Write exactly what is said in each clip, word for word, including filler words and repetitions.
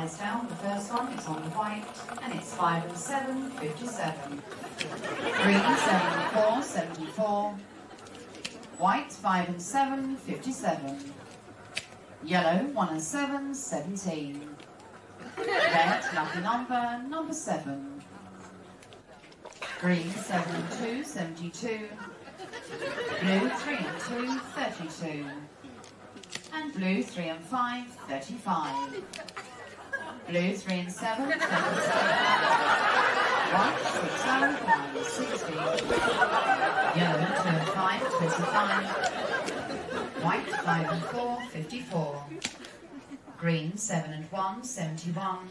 Blaisdell, the first one, it's on the white, and it's five and seven, fifty-seven. three, seven, four, seventy-four. White, five and seven, fifty-seven. Yellow, one and seven, seventeen. Red, lucky number, number seven. Green, seven and two, seventy-two. Blue, three and two, thirty-two. And blue, three and five, thirty-five. Blue, three and seven, thirty-seven. White, six and five, sixty. Yellow, two and five, twenty-five. White, five and four, fifty-four. Green, seven and one, seventy-one.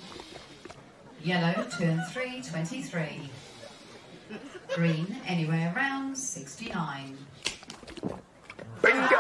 Yellow, two and three, twenty-three. Green, anywhere around, sixty-nine. Bingo!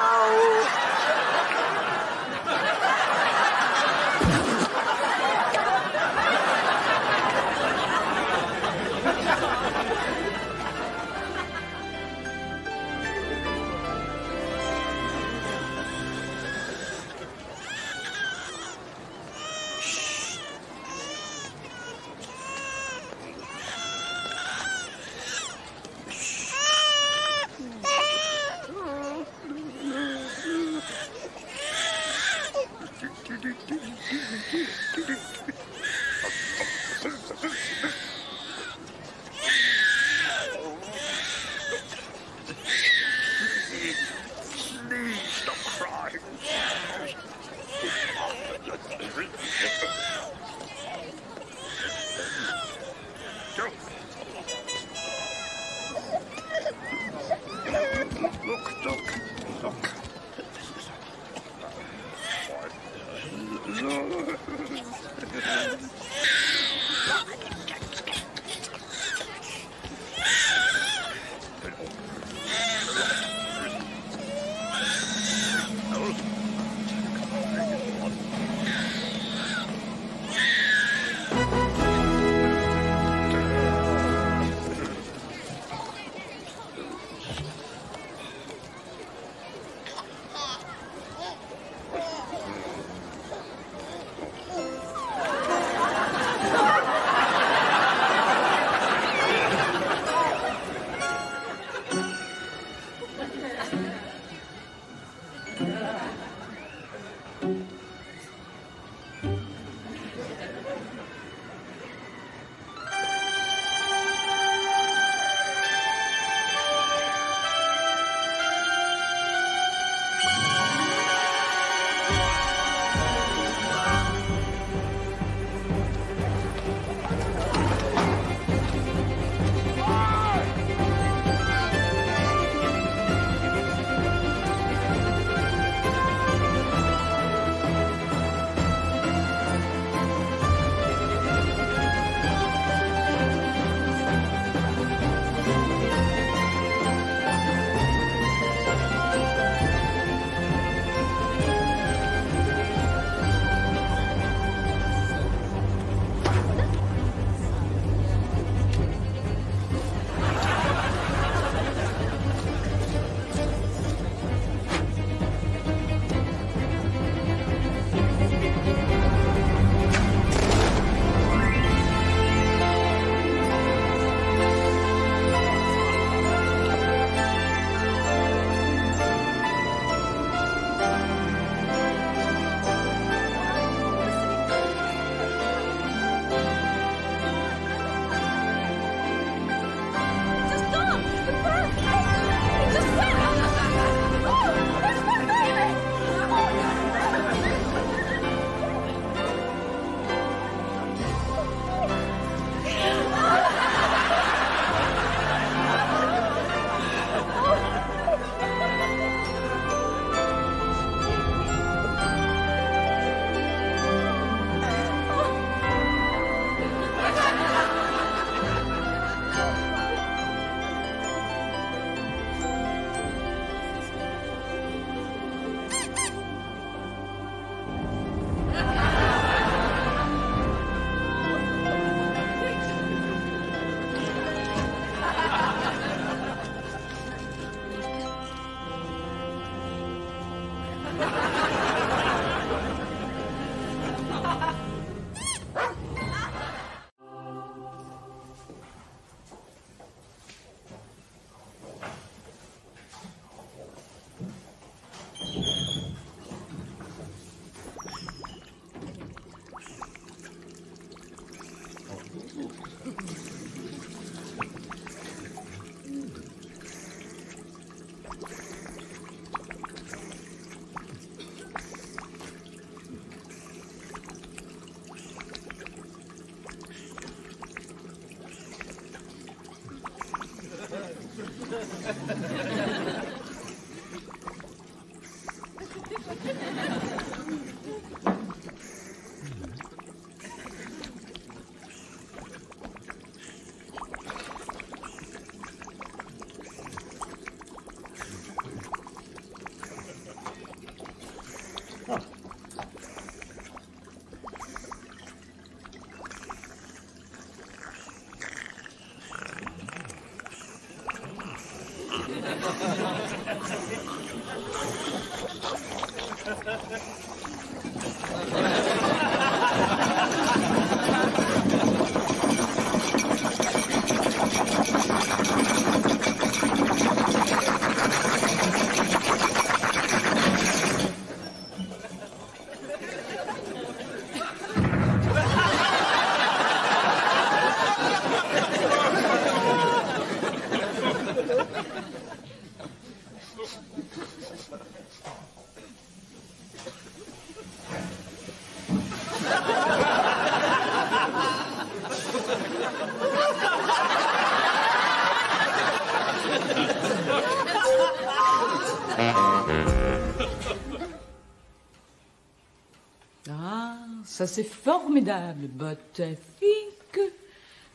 Ça, c'est formidable, Butterfink.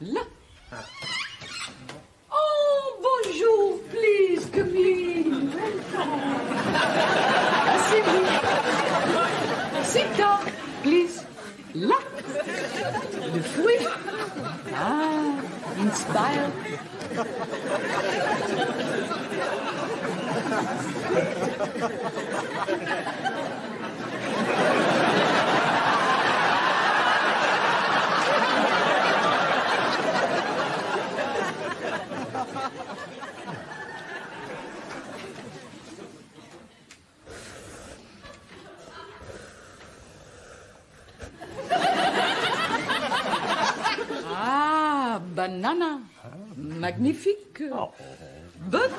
Là. Oh, bonjour, please, come in. Asseyez-vous. Sit down, please. Là. Le fruit. Ah, inspire. Banana, magnifique. Oh. But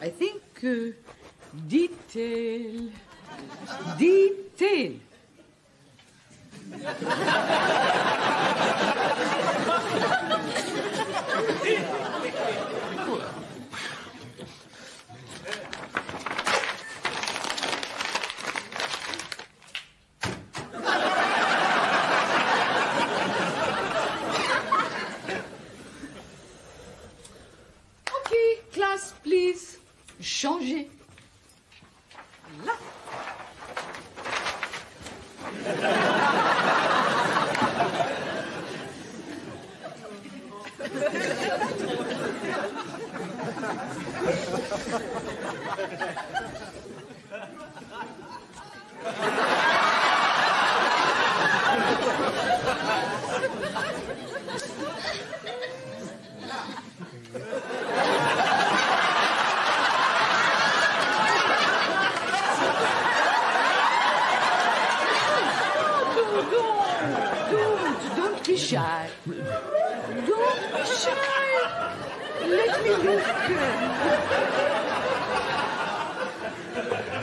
I think uh, detail, detail. Changer. Là. Shy. Don't be shy. Let me look.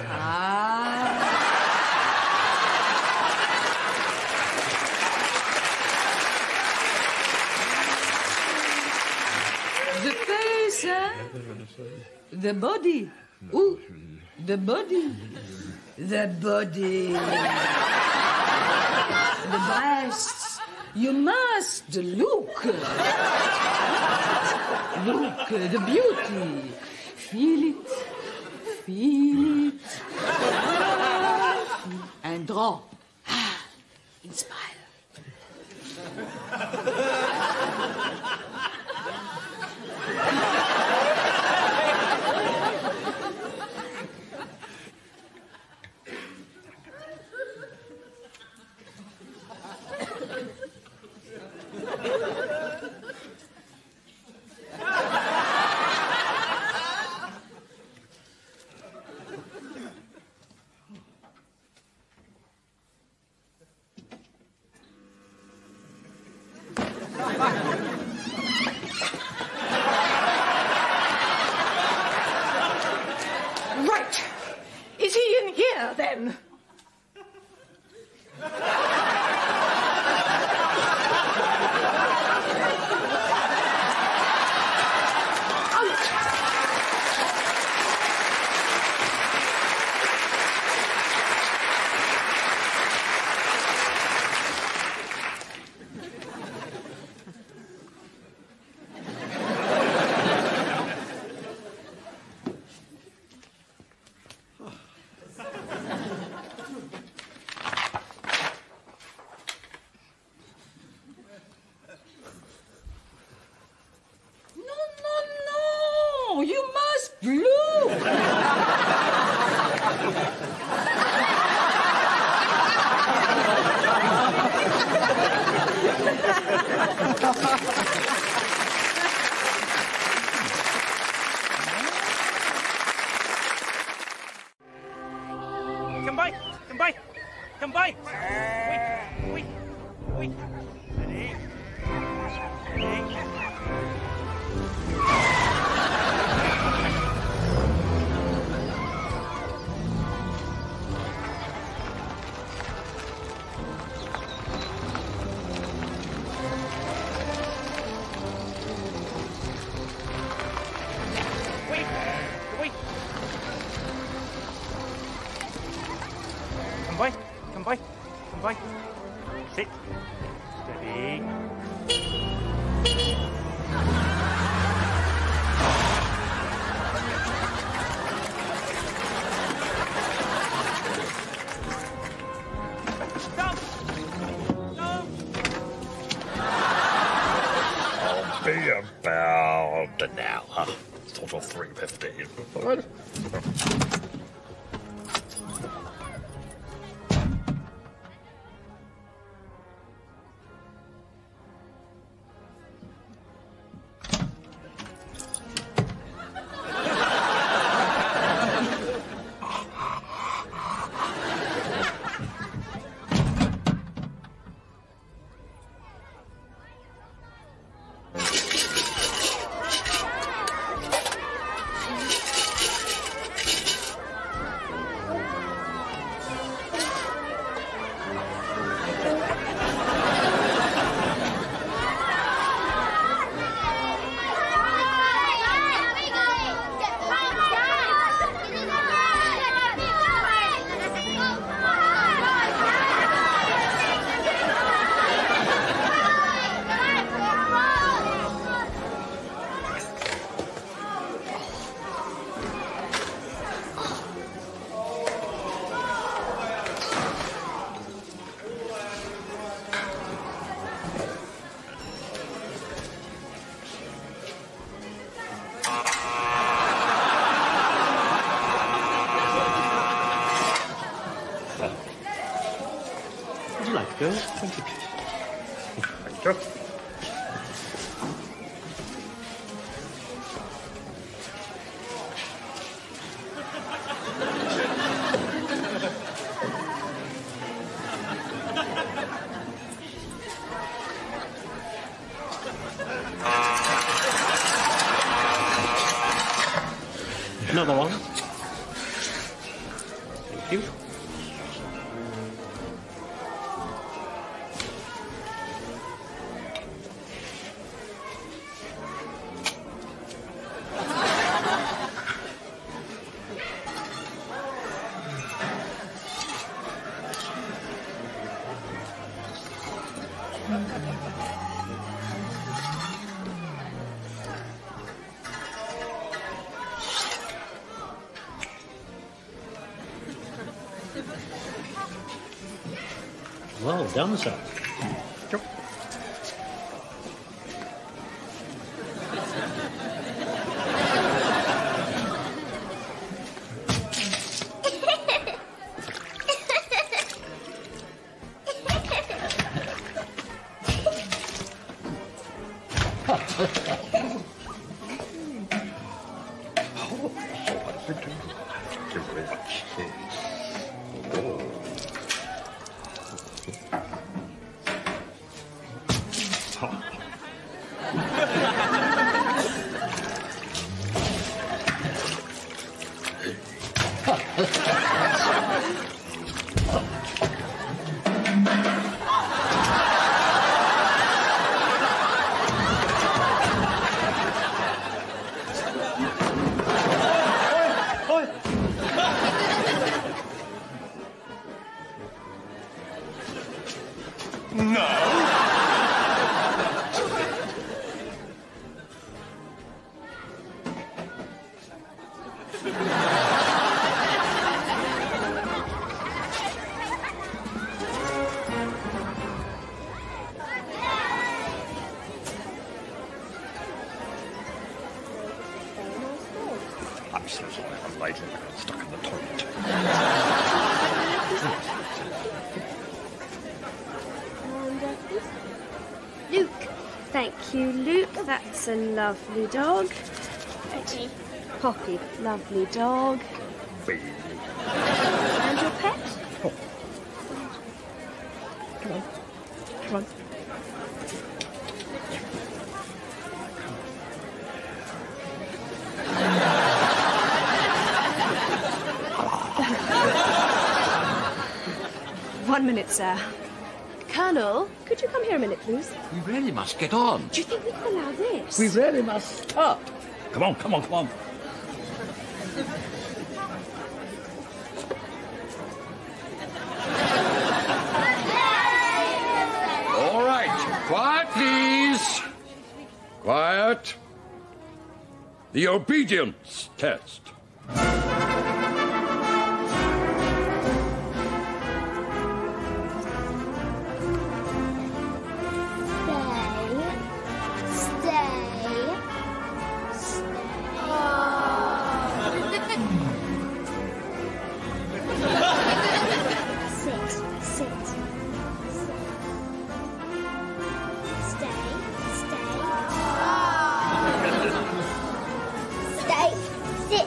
Ah. The face, eh? The body. Ooh, the body. The body. The breast. You must look, look, the beauty, feel it, feel it, and draw, ah, inspire. plus lourd. Kembali, kembali, kembali. Wait, wait, wait. Ready? Ready? Come by, come by, come by. Sit. Steady. Stop! No! I'll be about an hour. Total three fifteen. What? Would you like to go? Thank you. Thank you. Another one. Thank you. Well done, sir. Sure. Thank you very much. Mom says I have a lighter and got stuck in the toilet. Luke. Thank you, Luke. That's a lovely dog. Reggie. Poppy. Lovely dog. Baby. And your pet? Oh. Come on. Come on. One minute, sir. Colonel, could you come here a minute, please? We really must get on. Do you think we can allow this? We really must stop. Come on, come on, come on. All right. Quiet, please. Quiet. The obedience test. Stay. Stay.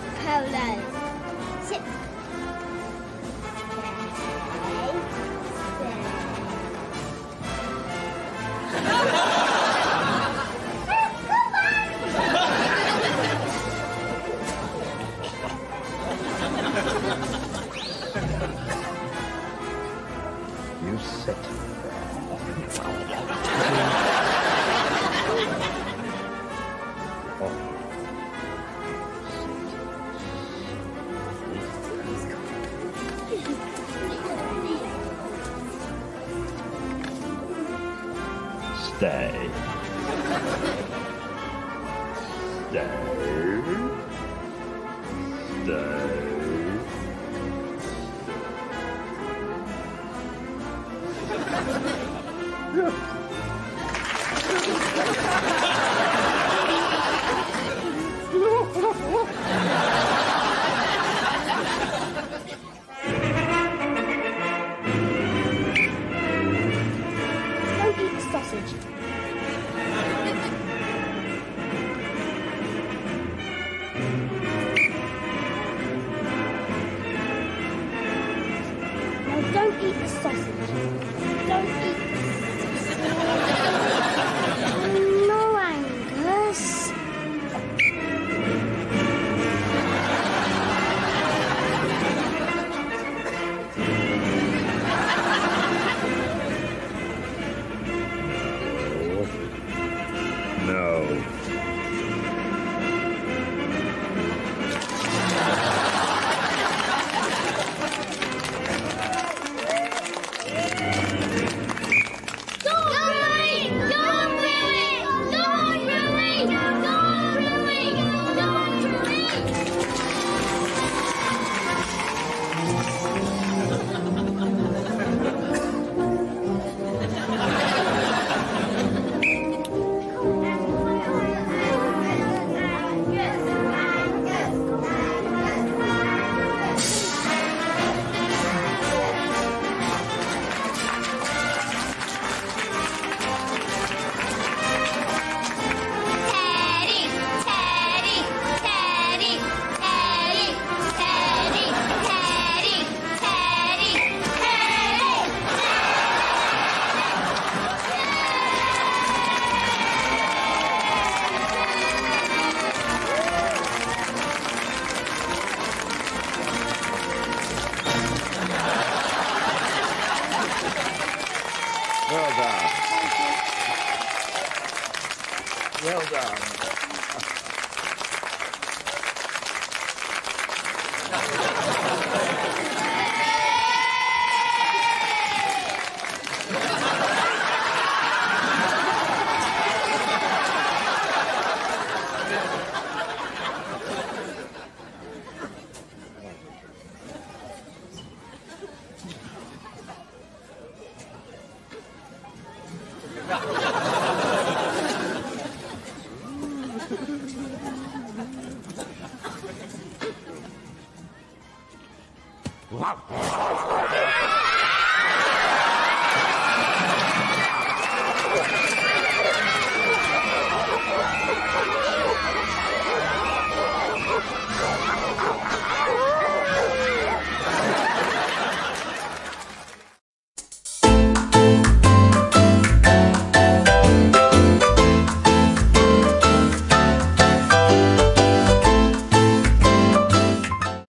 Stay.